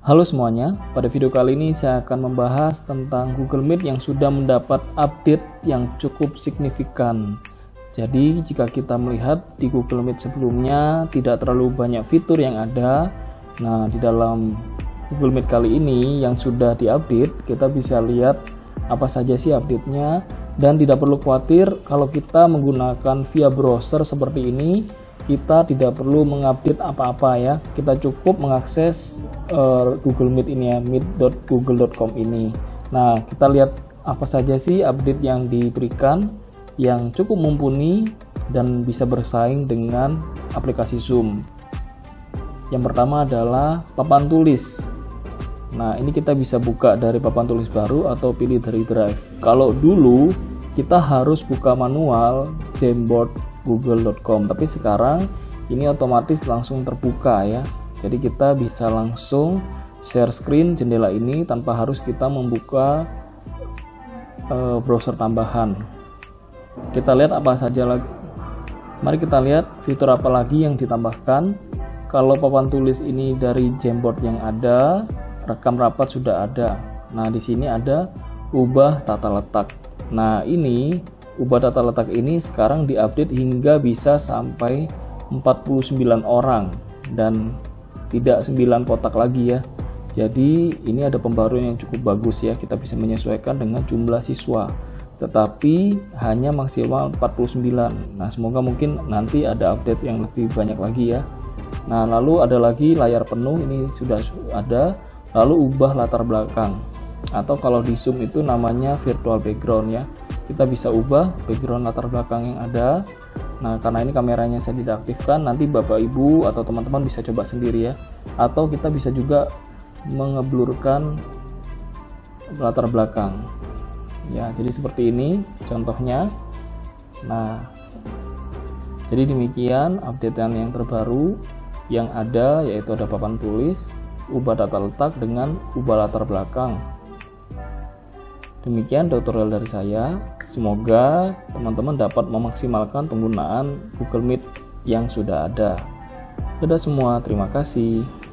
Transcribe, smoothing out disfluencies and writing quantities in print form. Halo semuanya, pada video kali ini saya akan membahas tentang Google Meet yang sudah mendapat update yang cukup signifikan. Jadi jika kita melihat di Google Meet sebelumnya tidak terlalu banyak fitur yang ada. Nah, di dalam Google Meet kali ini yang sudah diupdate, kita bisa lihat apa saja sih update-nya. Dan tidak perlu khawatir kalau kita menggunakan via browser seperti ini, kita tidak perlu mengupdate apa-apa ya, kita cukup mengakses Google Meet ini ya, meet.google.com ini. Nah, kita lihat apa saja sih update yang diberikan yang cukup mumpuni dan bisa bersaing dengan aplikasi Zoom. Yang pertama adalah papan tulis. Nah, ini kita bisa buka dari papan tulis baru atau pilih dari drive. Kalau dulu kita harus buka manual Jamboard google.com, tapi sekarang ini otomatis langsung terbuka ya, jadi kita bisa langsung share screen jendela ini tanpa harus kita membuka browser tambahan. Kita lihat apa saja lagi, mari kita lihat fitur apa lagi yang ditambahkan. Kalau papan tulis ini dari Jamboard yang ada, rekam rapat sudah ada. Nah, di sini ada ubah tata letak. Nah, ini ubah tata letak ini sekarang diupdate hingga bisa sampai 49 orang dan tidak 9 kotak lagi ya. Jadi ini ada pembaruan yang cukup bagus ya, kita bisa menyesuaikan dengan jumlah siswa, tetapi hanya maksimal 49. Nah, semoga mungkin nanti ada update yang lebih banyak lagi ya. Nah, lalu ada lagi layar penuh, ini sudah ada. Lalu ubah latar belakang, atau kalau di Zoom itu namanya virtual background ya. Kita bisa ubah background latar belakang yang ada. Nah, karena ini kameranya saya tidak aktifkan, nanti bapak ibu atau teman-teman bisa coba sendiri ya. Atau kita bisa juga mengeblurkan latar belakang ya, jadi seperti ini contohnya. Nah, jadi demikian updatean yang terbaru yang ada, yaitu ada papan tulis, ubah tata letak dengan ubah latar belakang. Demikian tutorial dari saya, semoga teman-teman dapat memaksimalkan penggunaan Google Meet yang sudah ada. Dadah semua, terima kasih.